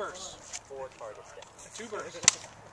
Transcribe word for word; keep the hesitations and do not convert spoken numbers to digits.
bursts. Four target steps. Two bursts.